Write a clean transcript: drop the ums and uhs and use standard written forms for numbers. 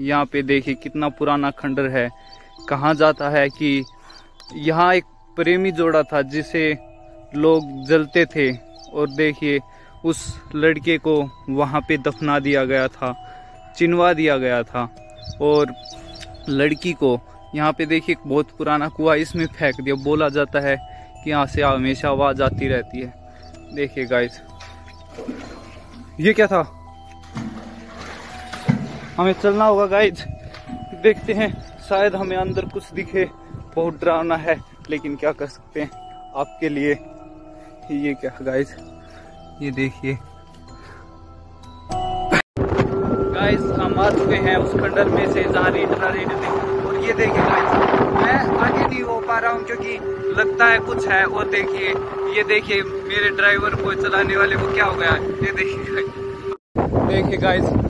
यहाँ पे देखिए कितना पुराना खंडर है। कहा जाता है कि यहाँ एक प्रेमी जोड़ा था जिसे लोग जलते थे, और देखिए उस लड़के को वहाँ पे दफना दिया गया था, चिनवा दिया गया था, और लड़की को यहाँ पे देखिए एक बहुत पुराना कुआं इसमें फेंक दिया। बोला जाता है कि यहाँ से हमेशा आवाज़ आती रहती है। देखिए गाइस, ये क्या था? हमें चलना होगा गाइस, देखते हैं शायद हमें अंदर कुछ दिखे। बहुत डरावना है लेकिन क्या कर सकते हैं आपके लिए। ये क्या गाइस, ये देखिए गाइस, हम आ चुके हैं उस खंडर में से जहाँ रेड थे। और ये देखिए गाइस, मैं आगे नहीं हो पा रहा हूँ क्योंकि लगता है कुछ है। और देखिए, ये देखिए मेरे ड्राइवर को, चलाने वाले को क्या हो गया है, ये देखिए गाइस।